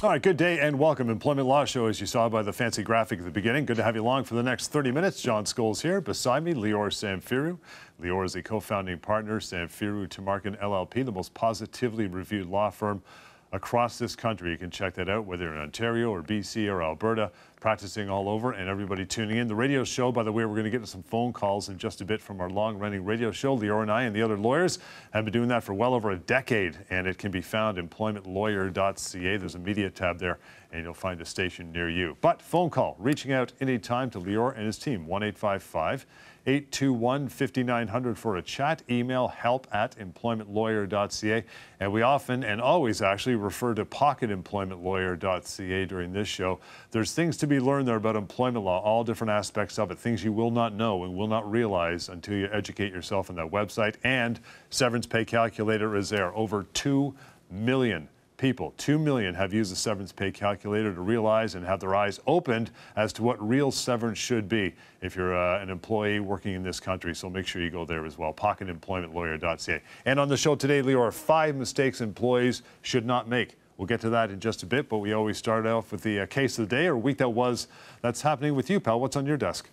All right, good day and welcome. Employment Law Show, as you saw by the fancy graphic at the beginning. Good to have you along for the next 30 minutes. John Scull's here. Beside me, Lior Samfiru. Lior is a co-founding partner, Samfiru Tumarkin LLP, the most positively reviewed law firm across this country. You can check that out, whether you're in Ontario or BC or Alberta, practicing all over, and everybody tuning in. The radio show, by the way, we're going to get to some phone calls in just a bit from our long-running radio show. Lior and I and the other lawyers have been doing that for well over a decade, and it can be found at employmentlawyer.ca. There's a media tab there, and you'll find a station near you. But phone call, reaching out any time to Lior and his team, 1-855-821-5900 for a chat. Email help@employmentlawyer.ca. And we often and always actually refer to pocketemploymentlawyer.ca during this show. There's things to be learned there about employment law, all different aspects of it, things you will not know and will not realize until you educate yourself on that website. And Severance Pay Calculator is there. Over 2 million people, 2 million have used the Severance Pay Calculator to realize and have their eyes opened as to what real severance should be if you're an employee working in this country. So make sure you go there as well, pocketemploymentlawyer.ca. And on the show today, Lior, 5 mistakes employees should not make. We'll get to that in just a bit, but we always start off with the case of the day or week that was. That's happening with you, pal. What's on your desk?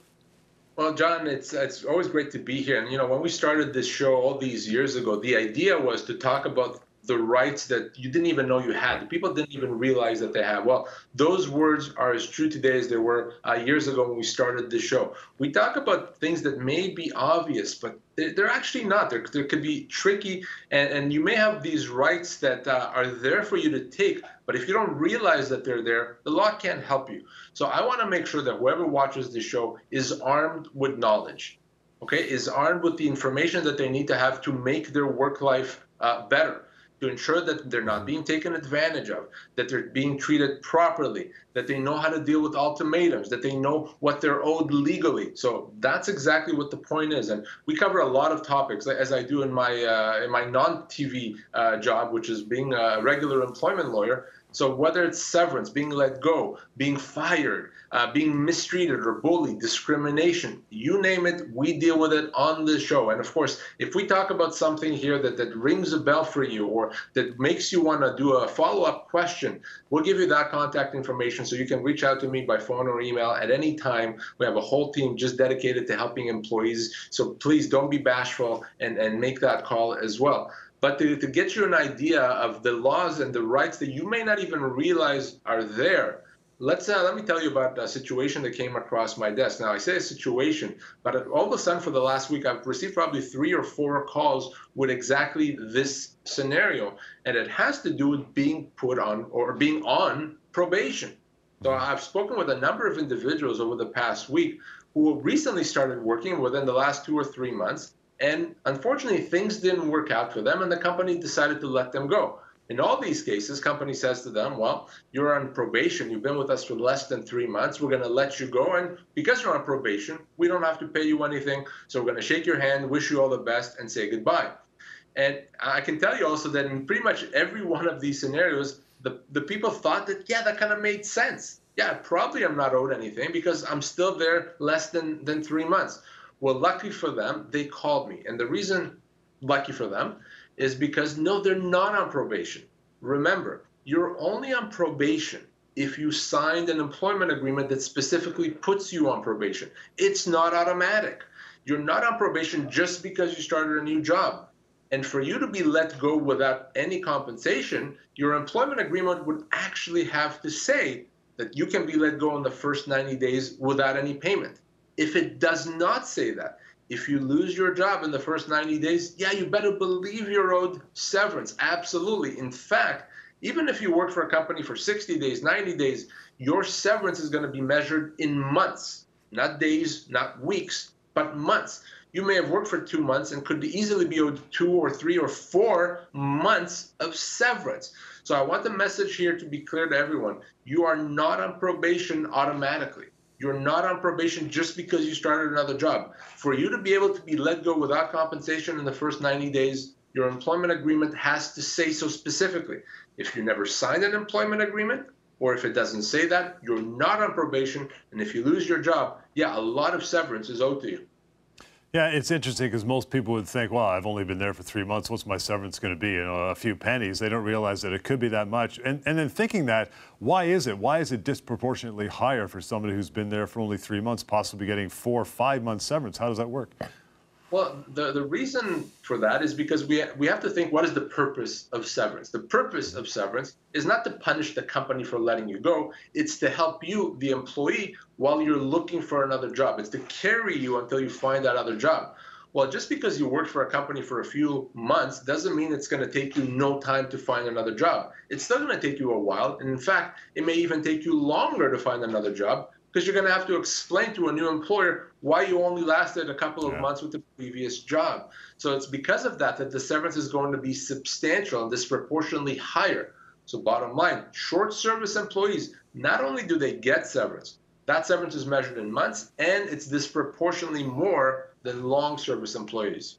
Well, John, it's always great to be here. And, you know, when we started this show all these years ago, the idea was to talk about the rights that you didn't even know you had. People didn't even realize that they had. Well, those words are as true today as they were years ago when we started this show. We talk about things that may be obvious, but they're actually not. They could be tricky, and you may have these rights that are there for you to take, but if you don't realize that they're there, the law can't help you. So I want to make sure that whoever watches this show is armed with knowledge, okay, is armed with the information that they need to have to make their work life better, to ensure that they're not being taken advantage of, that they're being treated properly, that they know how to deal with ultimatums, that they know what they're owed legally. So that's exactly what the point is. And we cover a lot of topics, as I do in my non-TV job, which is being a regular employment lawyer. So whether it's severance, being let go, being fired, being mistreated or bullied, discrimination, you name it, we deal with it on the show. And of course, if we talk about something here that rings a bell for you or that makes you want to do a follow-up question, we'll give you that contact information so you can reach out to me by phone or email at any time. We have a whole team just dedicated to helping employees. So please don't be bashful and make that call as well. But to get you an idea of the laws and the rights that you may not even realize are there, let me tell you about a situation that came across my desk. Now, I say a situation, but all of a sudden for the last week, I've received probably 3 or 4 calls with exactly this scenario, and it has to do with being put on or being on probation. So I've spoken with a number of individuals over the past week who recently started working within the last 2 or 3 months. And unfortunately, things didn't work out for them, and the company decided to let them go. In all these cases, company says to them, well, you're on probation. You've been with us for less than 3 months. We're going to let you go. And because you're on probation, we don't have to pay you anything. So we're going to shake your hand, wish you all the best, and say goodbye. And I can tell you also that in pretty much every one of these scenarios, the people thought that, yeah, that kind of made sense. Yeah, probably I'm not owed anything because I'm still there less than 3 months. Well, lucky for them, they called me. And the reason lucky for them is because, no, they're not on probation. Remember, you're only on probation if you signed an employment agreement that specifically puts you on probation. It's not automatic. You're not on probation just because you started a new job. And for you to be let go without any compensation, your employment agreement would actually have to say that you can be let go in the first 90 days without any payment. If it does not say that, if you lose your job in the first 90 days, yeah, you better believe you're owed severance. Absolutely. In fact, even if you work for a company for 60 days, 90 days, your severance is going to be measured in months, not days, not weeks, but months. You may have worked for 2 months and could easily be owed 2 or 3 or 4 months of severance. So I want the message here to be clear to everyone. You are not on probation automatically. You're not on probation just because you started another job. For you to be able to be let go without compensation in the first 90 days, your employment agreement has to say so specifically. If you never signed an employment agreement, or if it doesn't say that, you're not on probation. And if you lose your job, yeah, a lot of severance is owed to you. Yeah, it's interesting because most people would think, well, I've only been there for 3 months. What's my severance going to be? You know, a few pennies. They don't realize that it could be that much. And then thinking that, why is it? Why is it disproportionately higher for somebody who's been there for only 3 months, possibly getting 4 or 5 months severance? How does that work? Well, the reason for that is because we have to think, what is the purpose of severance? The purpose of severance is not to punish the company for letting you go. It's to help you, the employee, while you're looking for another job. It's to carry you until you find that other job. Well, just because you worked for a company for a few months doesn't mean it's going to take you no time to find another job. It's still going to take you a while. And in fact, it may even take you longer to find another job, because you're going to have to explain to a new employer why you only lasted a couple of months with the previous job. So it's because of that that the severance is going to be substantial and disproportionately higher. So bottom line, short service employees, not only do they get severance, that severance is measured in months, and it's disproportionately more than long service employees.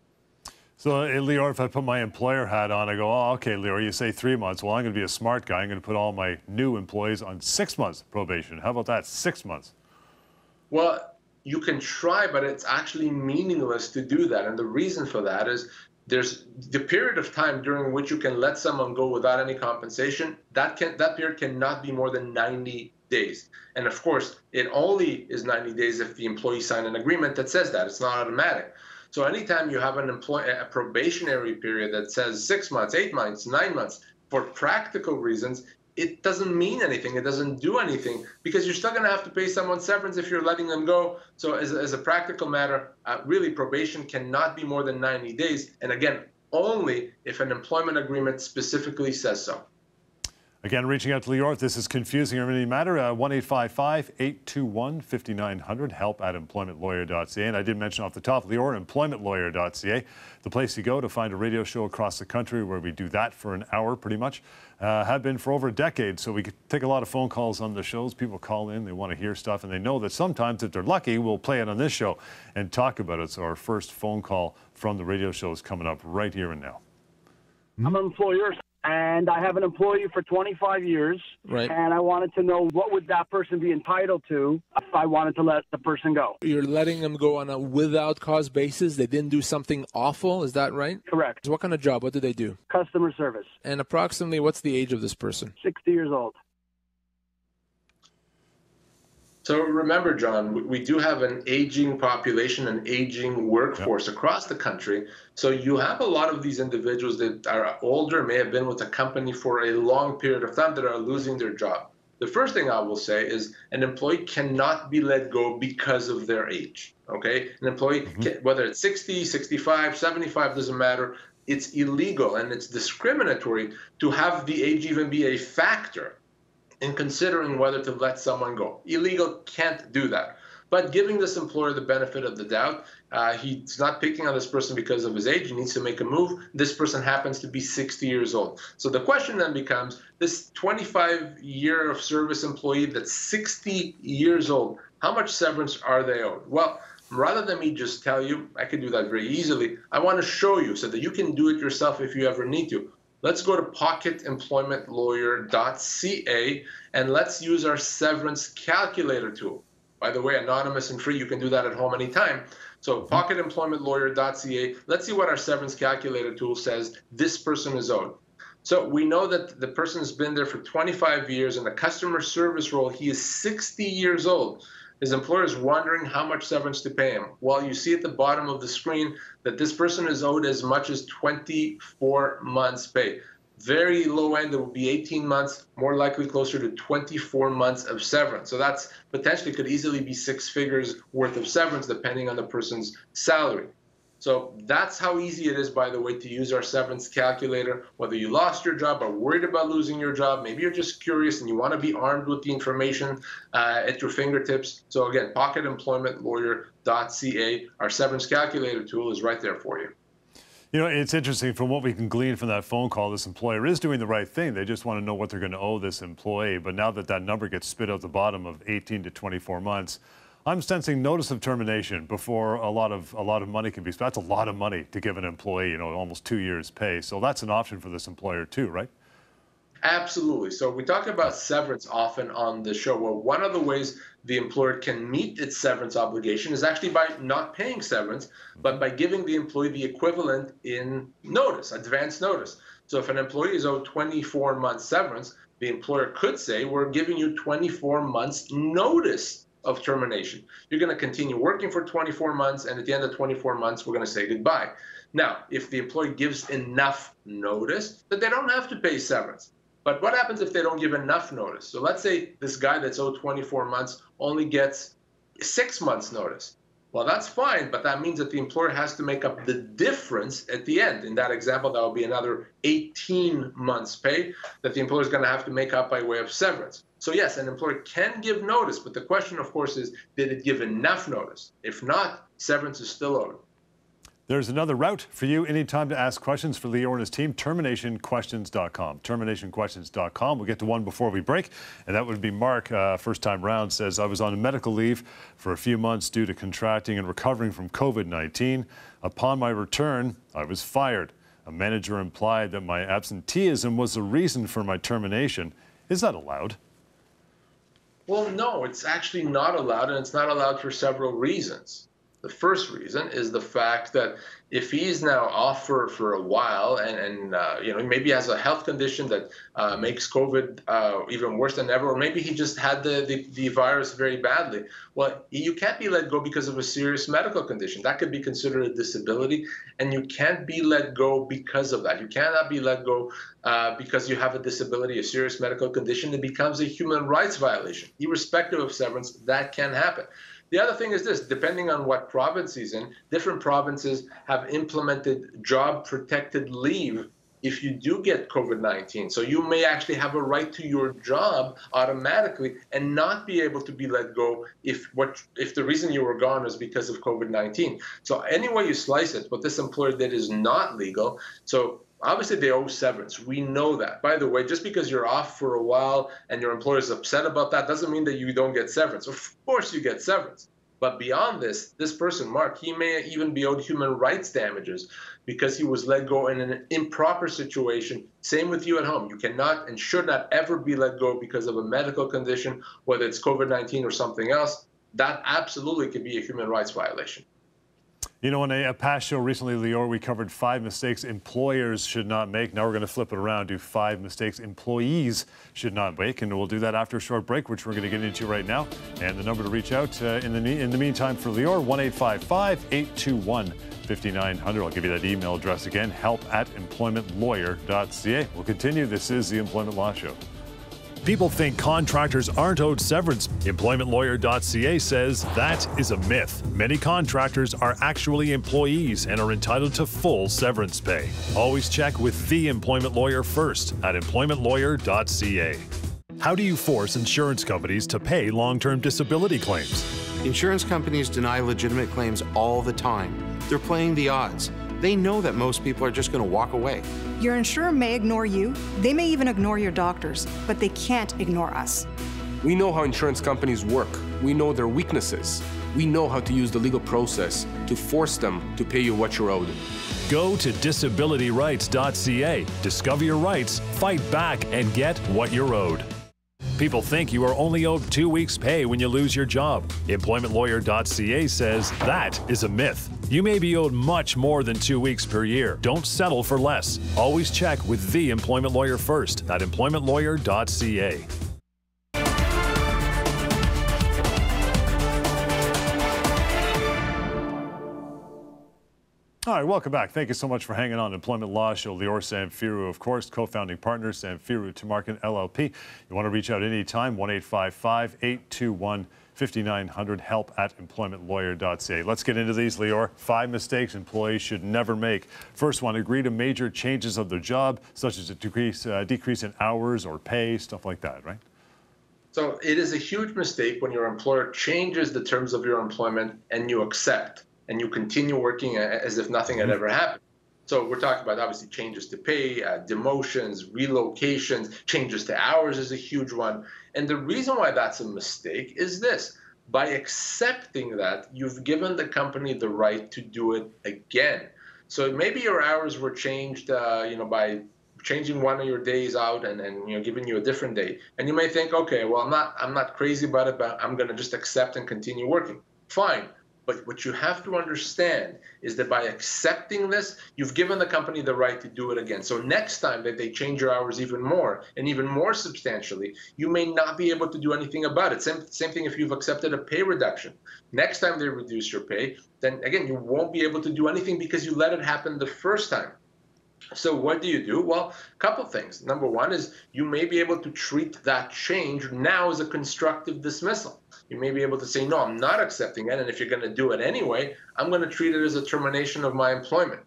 So, Lior, if I put my employer hat on, I go, oh, okay, Lior, you say 3 months. Well, I'm going to be a smart guy. I'm going to put all my new employees on 6 months probation. How about that, 6 months? Well, you can try, but it's actually meaningless to do that. And the reason for that is there's the period of time during which you can let someone go without any compensation. That period cannot be more than 90 days. And, of course, it only is 90 days if the employee signed an agreement that says that. It's not automatic. So anytime you have a probationary period that says 6 months, 8 months, 9 months, for practical reasons, it doesn't mean anything. It doesn't do anything, because you're still going to have to pay someone severance if you're letting them go. So as a practical matter, really, probation cannot be more than 90 days. And again, only if an employment agreement specifically says so. Again, reaching out to Lior if this is confusing or any matter, 1-855-821-5900, help at employmentlawyer.ca. And I did mention off the top, Lior, employmentlawyer.ca, the place you go to find a radio show across the country where we do that for an hour pretty much. Have been for over a decade, so we take a lot of phone calls on the shows. People call in, they want to hear stuff, and they know that sometimes, if they're lucky, we'll play it on this show and talk about it. So our first phone call from the radio show is coming up right here and now. I'm an employer, and I have an employee for 25 years, right, and I wanted to know, what would that person be entitled to if I wanted to let the person go? You're letting them go on a without cause basis. They didn't do something awful, is that right? Correct. So what kind of job? What do they do? Customer service. And approximately what's the age of this person? 60 years old. So remember, John, we do have an aging population, an aging workforce across the country. So you have a lot of these individuals that are older, may have been with a company for a long period of time, that are losing their job. The first thing I will say is an employee cannot be let go because of their age, okay? An employee, whether it's 60, 65, 75, doesn't matter. It's illegal and it's discriminatory to have the age even be a factor in considering whether to let someone go. Illegal, can't do that. But giving this employer the benefit of the doubt, he's not picking on this person because of his age. He needs to make a move. This person happens to be 60 years old. So the question then becomes, this 25-year of service employee that's 60 years old, how much severance are they owed? Well, rather than me just tell you, I could do that very easily, I want to show you so that you can do it yourself if you ever need to. Let's go to pocketemploymentlawyer.ca and let's use our severance calculator tool. By the way, anonymous and free. You can do that at home anytime. So pocketemploymentlawyer.ca. Let's see what our severance calculator tool says this person is owed. So we know that the person has been there for 25 years in the customer service role. He is 60 years old. His employer is wondering how much severance to pay him. Well, you see at the bottom of the screen that this person is owed as much as 24 months' pay. Very low end, it would be 18 months, more likely closer to 24 months of severance. So that's potentially could easily be 6 figures worth of severance, depending on the person's salary. So that's how easy it is, by the way, to use our severance calculator. Whether you lost your job or worried about losing your job, maybe you're just curious and you want to be armed with the information at your fingertips. So again, pocketemploymentlawyer.ca. Our severance calculator tool is right there for you. You know, it's interesting from what we can glean from that phone call. This employer is doing the right thing. They just want to know what they're going to owe this employee. But now that that number gets spit out the bottom of 18 to 24 months, I'm sensing notice of termination before a lot of money can be spent. That's a lot of money to give an employee, you know, almost 2 years' pay. So that's an option for this employer too, right? Absolutely. So we talk about severance often on the show. Well, one of the ways the employer can meet its severance obligation is actually by not paying severance, but by giving the employee the equivalent in notice, advance notice. So if an employee is owed 24 months severance, the employer could say, we're giving you 24 months notice of termination. You're going to continue working for 24 months, and at the end of 24 months, we're going to say goodbye. Now, if the employee gives enough notice, then they don't have to pay severance. But what happens if they don't give enough notice? So let's say this guy that's owed 24 months only gets 6 months notice. Well, that's fine, but that means that the employer has to make up the difference at the end. In that example, that will be another 18 months pay that the employer is going to have to make up by way of severance. So yes, an employer can give notice, but the question, of course, is did it give enough notice? If not, severance is still owed. There's another route for you anytime to ask questions for Lior and his team, TerminationQuestions.com. TerminationQuestions.com. We'll get to one before we break, and that would be Mark, first time round, says, I was on medical leave for a few months due to contracting and recovering from COVID-19. Upon my return, I was fired. A manager implied that my absenteeism was the reason for my termination. Is that allowed? Well, no, it's actually not allowed, and it's not allowed for several reasons. The first reason is the fact that if he's now off for a while and you know, maybe has a health condition that makes COVID even worse than ever, or maybe he just had the virus very badly, well, you can't be let go because of a serious medical condition. That could be considered a disability, and you can't be let go because of that. You cannot be let go because you have a disability, a serious medical condition. It becomes a human rights violation. Irrespective of severance, that can happen. The other thing is this, depending on what province he's in, different provinces have implemented job-protected leave if you do get COVID-19. So you may actually have a right to your job automatically and not be able to be let go if the reason you were gone is because of COVID-19. So any way you slice it, what this employer did is not legal. So obviously, they owe severance. We know that. By the way, just because you're off for a while and your employer is upset about that doesn't mean that you don't get severance. Of course you get severance. But beyond this, this person, Mark, he may even be owed human rights damages because he was let go in an improper situation. Same with you at home. You cannot and should not ever be let go because of a medical condition, whether it's COVID-19 or something else. That absolutely could be a human rights violation. You know, in a past show recently, Lior, we covered 5 mistakes employers should not make. Now we're going to flip it around, do 5 mistakes employees should not make. And we'll do that after a short break, which we're going to get into right now. And the number to reach out in the meantime for Lior, 1-855-821-5900. I'll give you that email address again, help@employmentlawyer.ca. We'll continue. This is the Employment Law Show. People think contractors aren't owed severance. EmploymentLawyer.ca says that is a myth. Many contractors are actually employees and are entitled to full severance pay. Always check with the employment lawyer first at EmploymentLawyer.ca. How do you force insurance companies to pay long-term disability claims? Insurance companies deny legitimate claims all the time. They're playing the odds. They know that most people are just going to walk away. Your insurer may ignore you. They may even ignore your doctors, but they can't ignore us. We know how insurance companies work. We know their weaknesses. We know how to use the legal process to force them to pay you what you're owed. Go to disabilityrights.ca. Discover your rights, fight back, and get what you're owed. People think you are only owed 2 weeks' pay when you lose your job. EmploymentLawyer.ca says that is a myth. You may be owed much more than 2 weeks per year. Don't settle for less. Always check with the employment lawyer first at EmploymentLawyer.ca. All right, welcome back. Thank you so much for hanging on. Employment Law Show, Lior Samfiru, of course, co-founding partner, Samfiru Tumarkin LLP. You want to reach out anytime, 1-855-821-5900, help@employmentlawyer.ca. Let's get into these, Lior. 5 mistakes employees should never make. First one, agree to major changes of their job, such as a decrease in hours or pay, stuff like that, right? So it is a huge mistake when your employer changes the terms of your employment and you accept, and you continue working as if nothing had ever happened. So we're talking about, obviously, changes to pay, demotions, relocations, changes to hours is a huge one. And the reason why that's a mistake is this. By accepting that, you've given the company the right to do it again. So maybe your hours were changed, you know, by changing one of your days out and you know, giving you a different day. And you may think, okay, well, I'm not crazy about it, but I'm going to just accept and continue working. Fine. But what you have to understand is that by accepting this, you've given the company the right to do it again. So next time that they change your hours even more and even more substantially, you may not be able to do anything about it. Same thing if you've accepted a pay reduction. Next time they reduce your pay, then again, you won't be able to do anything because you let it happen the first time. So what do you do? Well, a couple things. Number one is you may be able to treat that change now as a constructive dismissal. You may be able to say, no, I'm not accepting it, and if you're going to do it anyway, I'm going to treat it as a termination of my employment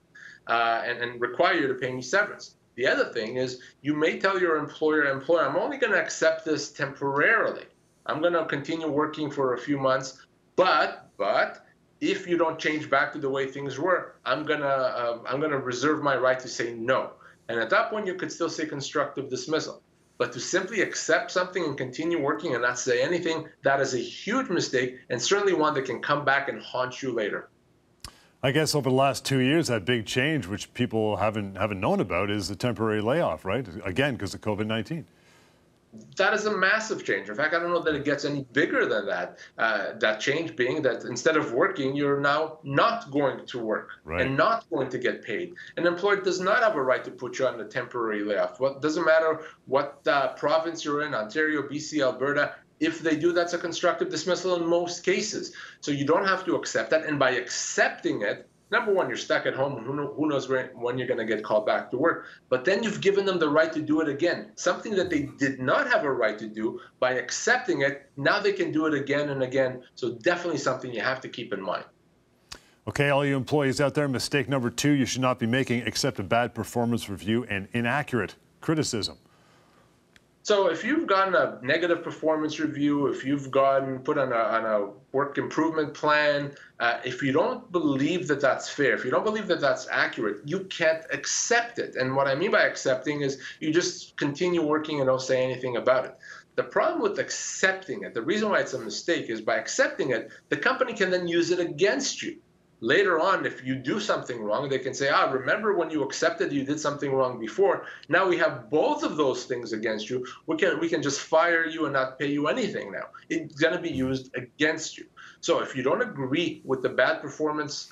and require you to pay me severance. The other thing is you may tell your employer, I'm only going to accept this temporarily. I'm going to continue working for a few months, but if you don't change back to the way things were, I'm going to reserve my right to say no. And at that point, you could still say constructive dismissal. But to simply accept something and continue working and not say anything, that is a huge mistake, and certainly one that can come back and haunt you later. I guess over the last 2 years, that big change, which people haven't known about, is the temporary layoff, right? Again, because of COVID-19. That is a massive change. In fact, I don't know that it gets any bigger than that. That change being that instead of working, you're now not going to work, right, and not going to get paid. An employer does not have a right to put you on a temporary layoff. Well, it doesn't matter what province you're in, Ontario, BC, Alberta. If they do, that's a constructive dismissal in most cases. So you don't have to accept that. And by accepting it, number one, you're stuck at home. Who knows when you're going to get called back to work? But then you've given them the right to do it again, something that they did not have a right to do. By accepting it, now they can do it again and again. So definitely something you have to keep in mind. Okay, all you employees out there, mistake number two you should not be making: accept a bad performance review and inaccurate criticism. So if you've gotten a negative performance review, if you've gotten put on a work improvement plan, if you don't believe that that's fair, if you don't believe that that's accurate, you can't accept it. And what I mean by accepting is you just continue working and don't say anything about it. The problem with accepting it, the reason why it's a mistake, is by accepting it, the company can then use it against you. Later on, if you do something wrong, they can say, ah, remember when you accepted you did something wrong before. Now we have both of those things against you. We can just fire you and not pay you anything now. It's going to be used against you. So if you don't agree with the bad performance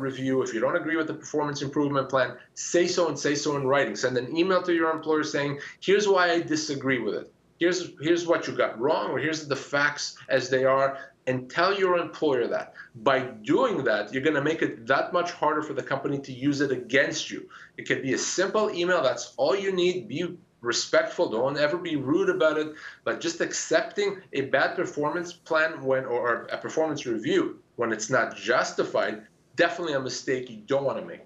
review, if you don't agree with the performance improvement plan, say so in writing. Send an email to your employer saying, here's why I disagree with it. Here's what you got wrong, or here's the facts as they are, and tell your employer that. By doing that, you're going to make it that much harder for the company to use it against you. It could be a simple email. That's all you need. Be respectful. Don't ever be rude about it. But just accepting a bad performance plan or a performance review when it's not justified, definitely a mistake you don't want to make.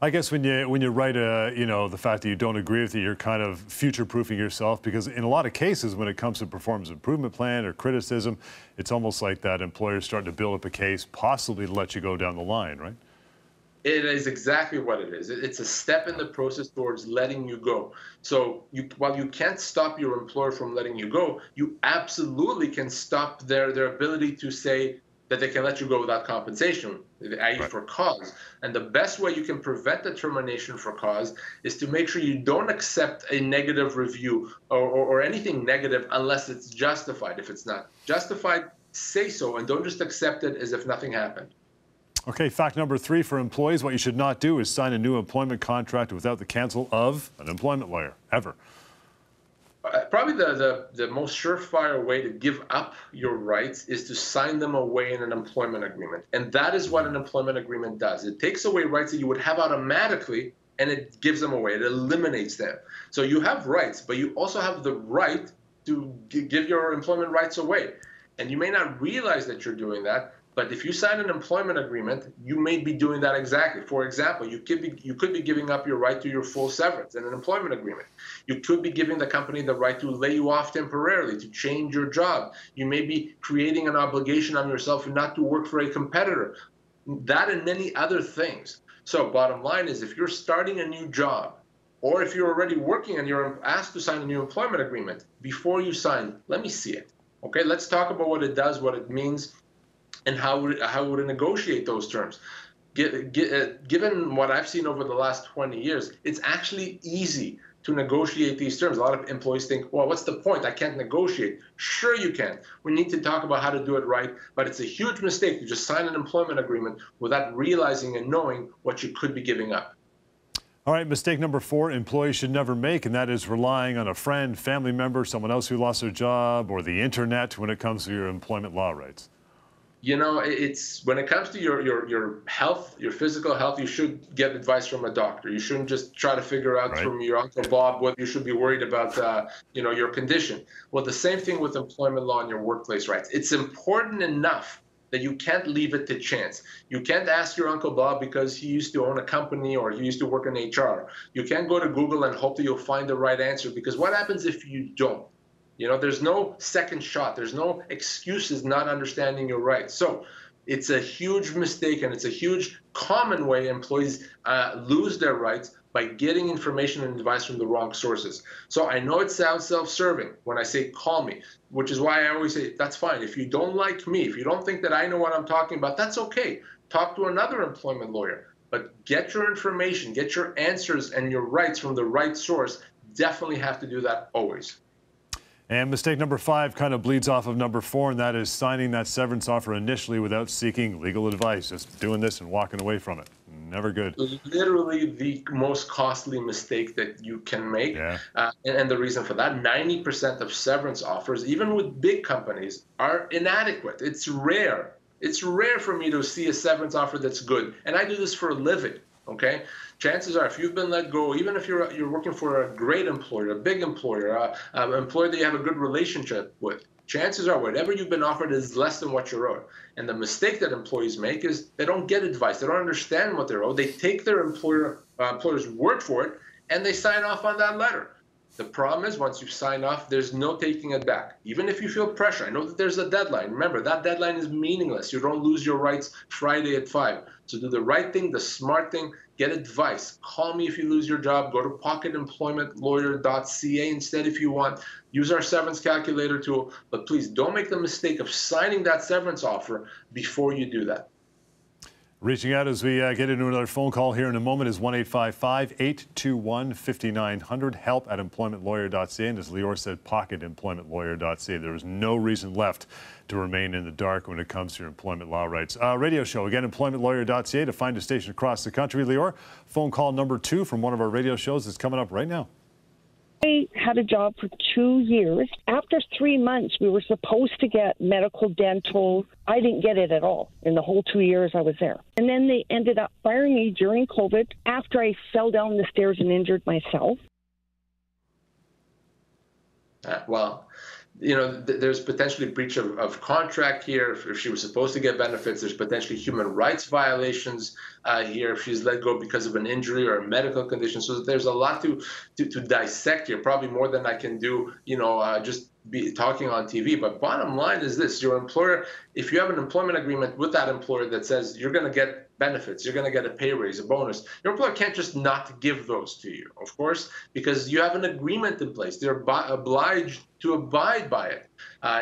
I guess when you write the fact that you don't agree with it, you're kind of future-proofing yourself, because in a lot of cases when it comes to performance improvement plan or criticism, it's almost like that employer's starting to build up a case possibly to let you go down the line, right? It is exactly what it is. It's a step in the process towards letting you go. So while you can't stop your employer from letting you go, you absolutely can stop their ability to say that they can let you go without compensation, i.e. for cause. And the best way you can prevent the termination for cause is to make sure you don't accept a negative review or anything negative unless it's justified. If it's not justified, say so, and don't just accept it as if nothing happened. Okay, fact number three for employees: what you should not do is sign a new employment contract without the counsel of an employment lawyer, ever. Probably the most surefire way to give up your rights is to sign them away in an employment agreement. And that is what an employment agreement does. It takes away rights that you would have automatically, and it gives them away. It eliminates them. So you have rights, but you also have the right to give your employment rights away. And you may not realize that you're doing that, but if you sign an employment agreement, you may be doing that exactly. For example, you could be giving up your right to your full severance in an employment agreement. You could be giving the company the right to lay you off temporarily, to change your job. You may be creating an obligation on yourself not to work for a competitor. That and many other things. So bottom line is, if you're starting a new job, or if you're already working and you're asked to sign a new employment agreement, before you sign, let me see it. Okay, let's talk about what it does, what it means, and how to negotiate those terms. given what I've seen over the last 20 years, it's actually easy to negotiate these terms. A lot of employees think, well, what's the point? I can't negotiate. Sure you can. We need to talk about how to do it right, but it's a huge mistake to just sign an employment agreement without realizing and knowing what you could be giving up. All right, mistake number 4 employees should never make, and that is relying on a friend, family member, someone else who lost their job, or the internet when it comes to your employment law rights. You know, it's when it comes to your health, your physical health, you should get advice from a doctor. You shouldn't just try to figure out from your Uncle Bob whether you should be worried about, you know, your condition. Well, the same thing with employment law and your workplace rights. It's important enough that you can't leave it to chance. You can't ask your Uncle Bob because he used to own a company or he used to work in HR. You can't go to Google and hope that you'll find the right answer, because what happens if you don't? You know, there's no second shot. There's no excuses not understanding your rights. So it's a huge mistake, and it's a huge common way employees lose their rights by getting information and advice from the wrong sources. So I know it sounds self-serving when I say call me, which is why I always say, that's fine. If you don't like me, if you don't think that I know what I'm talking about, that's okay. Talk to another employment lawyer, but get your information, get your answers and your rights from the right source. Definitely have to do that always. And mistake number 5 kind of bleeds off of number 4, and that is signing that severance offer initially without seeking legal advice, just doing this and walking away from it. Never good. Literally the most costly mistake that you can make. Yeah. And the reason for that, 90% of severance offers, even with big companies, are inadequate. It's rare. It's rare for me to see a severance offer that's good. And I do this for a living. Okay, chances are if you've been let go, even if you're working for a great employer, a big employer, an employer that you have a good relationship with, chances are whatever you've been offered is less than what you're owed. And the mistake that employees make is they don't get advice. They don't understand what they're owed. They take their employer's word for it, and they sign off on that letter. The problem is once you sign off, there's no taking it back. Even if you feel pressure, I know that there's a deadline. Remember, that deadline is meaningless. You don't lose your rights Friday at 5. So do the right thing, the smart thing, get advice. Call me if you lose your job. Go to pocketemploymentlawyer.ca instead if you want. Use our severance calculator tool. But please don't make the mistake of signing that severance offer before you do that. Reaching out as we get into another phone call here in a moment is 1-855-821-5900, help at employmentlawyer.ca. And as Lior said, pocketemploymentlawyer.ca. There is no reason left to remain in the dark when it comes to your employment law rights. Radio show, again, employmentlawyer.ca to find a station across the country. Lior, phone call number 2 from one of our radio shows is coming up right now. I had a job for 2 years. After 3 months, we were supposed to get medical, dental. I didn't get it at all in the whole 2 years I was there. And then they ended up firing me during COVID after I fell down the stairs and injured myself. Well, you know, there's potentially breach of contract here. If she was supposed to get benefits, there's potentially human rights violations here if she's let go because of an injury or a medical condition. So there's a lot to dissect here, probably more than I can do, you know, just be talking on TV. But bottom line is this, your employer, if you have an employment agreement with that employer that says you're going to get benefits, you're going to get a pay raise, a bonus, your employer can't just not give those to you, of course, because you have an agreement in place. They're obliged to abide by it.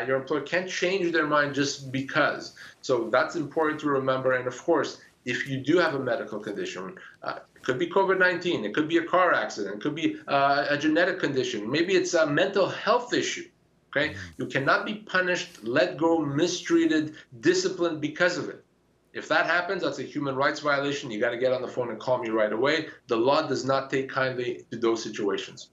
Your employer can't change their mind just because. So that's important to remember. And of course, if you do have a medical condition, it could be COVID-19, it could be a car accident, it could be a genetic condition, maybe it's a mental health issue. Okay? You cannot be punished, let go, mistreated, disciplined because of it. If that happens, that's a human rights violation. You got to get on the phone and call me right away. The law does not take kindly to those situations.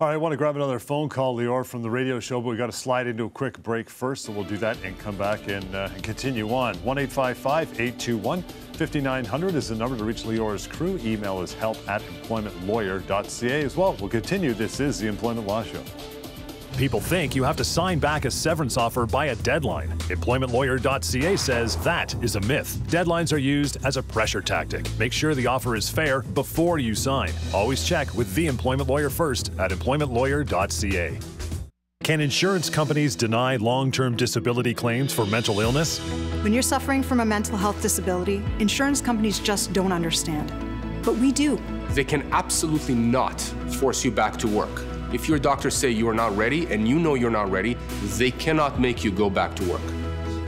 All right, I want to grab another phone call, Lior, from the radio show, but we got to slide into a quick break first, so we'll do that and come back and continue on. 1-855-821-5900 is the number to reach Lior's crew. Email is help at employmentlawyer.ca as well. We'll continue. This is the Employment Law Show. People think you have to sign back a severance offer by a deadline. Employmentlawyer.ca says that is a myth. Deadlines are used as a pressure tactic. Make sure the offer is fair before you sign. Always check with the employment lawyer first at employmentlawyer.ca. Can insurance companies deny long-term disability claims for mental illness? When you're suffering from a mental health disability, insurance companies just don't understand. But we do. They can absolutely not force you back to work. If your doctors say you are not ready, and you know you're not ready, they cannot make you go back to work.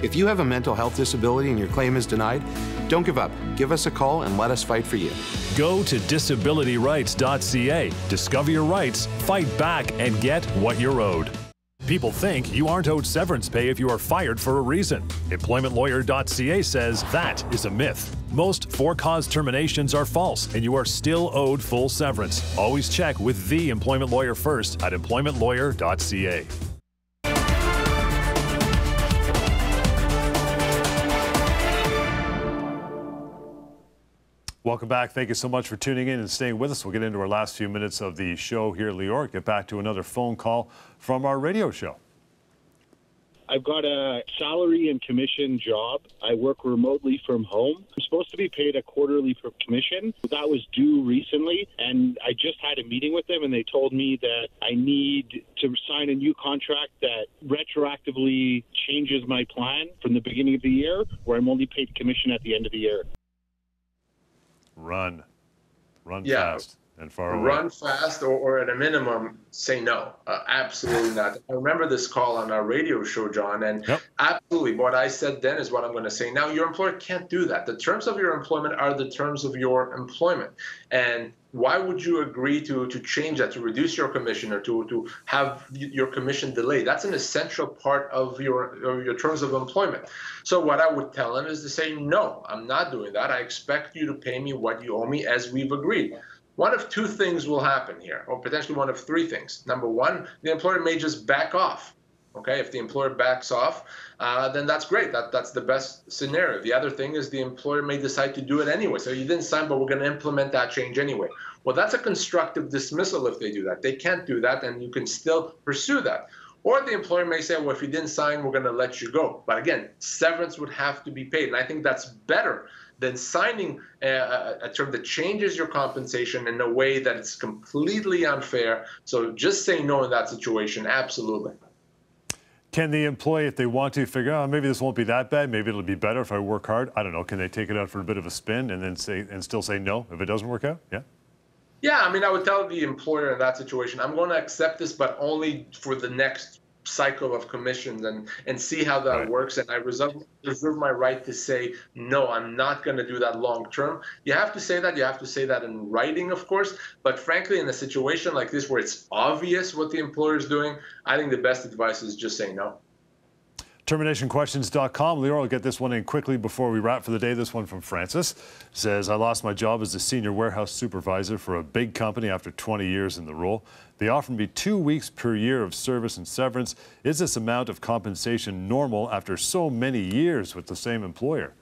If you have a mental health disability and your claim is denied, don't give up. Give us a call and let us fight for you. Go to disabilityrights.ca. Discover your rights, fight back, and get what you're owed. People think you aren't owed severance pay if you are fired for a reason. Employmentlawyer.ca says that is a myth. Most for-cause terminations are false, and you are still owed full severance. Always check with the employment lawyer first at employmentlawyer.ca. Welcome back. Thank you so much for tuning in and staying with us. We'll get into our last few minutes of the show here, Lior. Get back to another phone call from our radio show. I've got a salary and commission job. I work remotely from home. I'm supposed to be paid a quarterly commission. That was due recently, and I just had a meeting with them, and they told me that I need to sign a new contract that retroactively changes my plan from the beginning of the year, where I'm only paid commission at the end of the year. Run fast and far away. Run fast, or at a minimum, say no. Absolutely not. I remember this call on our radio show, John, and absolutely what I said then is what I'm going to say now. Your employer can't do that. The terms of your employment are the terms of your employment. And why would you agree to change that, to reduce your commission or to have your commission delayed? That's an essential part of your terms of employment. So what I would tell them is to say, no, I'm not doing that. I expect you to pay me what you owe me as we've agreed. One of two things will happen here, or potentially one of three things. Number one, the employer may just back off. Okay, if the employer backs off, then that's great. That's the best scenario. The other thing is the employer may decide to do it anyway. So you didn't sign, but we're going to implement that change anyway. Well, that's a constructive dismissal if they do that. They can't do that, and you can still pursue that. Or the employer may say, well, if you didn't sign, we're going to let you go. But again, severance would have to be paid, and I think that's better than signing a term that changes your compensation in a way that it's completely unfair. So just say no in that situation, absolutely. Can the employee, if they want to, figure out, oh, maybe this won't be that bad, maybe it'll be better if I work hard? I don't know. Can they take it out for a bit of a spin and then say, and still say no if it doesn't work out? Yeah. Yeah, I mean, I would tell the employer in that situation, I'm going to accept this, but only for the next cycle of commissions, and see how that works. And I reserve my right to say, no, I'm not going to do that long term. You have to say that. You have to say that in writing, of course. But frankly, in a situation like this where it's obvious what the employer is doing, I think the best advice is just say no. TerminationQuestions.com. Lior, I'll get this one in quickly before we wrap for the day. This one from Francis says, I lost my job as a senior warehouse supervisor for a big company after 20 years in the role. They offered me 2 weeks per year of service and severance. Is this amount of compensation normal after so many years with the same employer?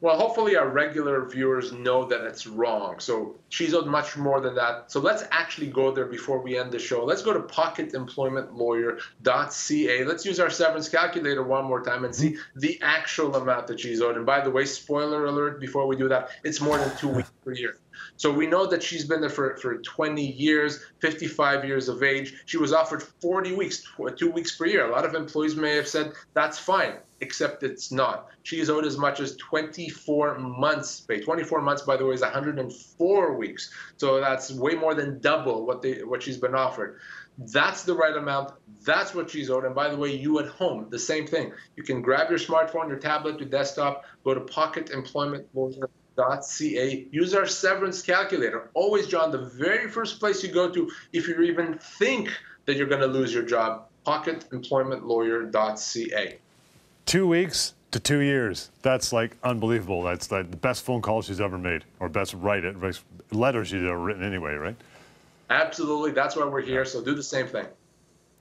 Well, hopefully our regular viewers know that it's wrong. So she's owed much more than that. So let's actually go there before we end the show. Let's go to pocketemploymentlawyer.ca. Let's use our severance calculator one more time and see the actual amount that she's owed. And by the way, spoiler alert, before we do that, it's more than 2 weeks per year. So we know that she's been there for 20 years, 55 years of age. She was offered 40 weeks, 2 weeks per year. A lot of employees may have said, that's fine, except it's not. She is owed as much as 24 months pay. 24 months, by the way, is 104 weeks. So that's way more than double what she's been offered. That's the right amount. That's what she's owed. And by the way, you at home, the same thing. You can grab your smartphone, your tablet, your desktop, go to pocketemploymentlawyer.ca. Use our severance calculator. Always, John, the very first place you go to if you even think that you're going to lose your job, pocketemploymentlawyer.ca. 2 weeks to 2 years. That's like unbelievable. That's like the best phone call she's ever made, or best letter she's ever written anyway, right? Absolutely. That's why we're here. So do the same thing.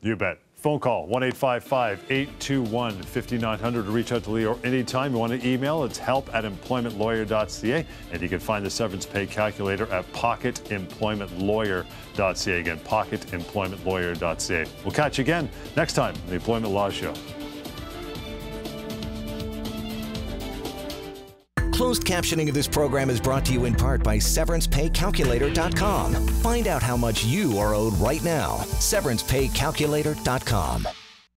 You bet. Phone call 1-855-821-5900 to reach out to Lior anytime. You want to email, it's help@employmentlawyer.ca, and you can find the severance pay calculator at pocketemploymentlawyer.ca. Again, pocketemploymentlawyer.ca. We'll catch you again next time on the Employment Law Show. Closed captioning of this program is brought to you in part by SeverancePayCalculator.com. Find out how much you are owed right now. SeverancePayCalculator.com.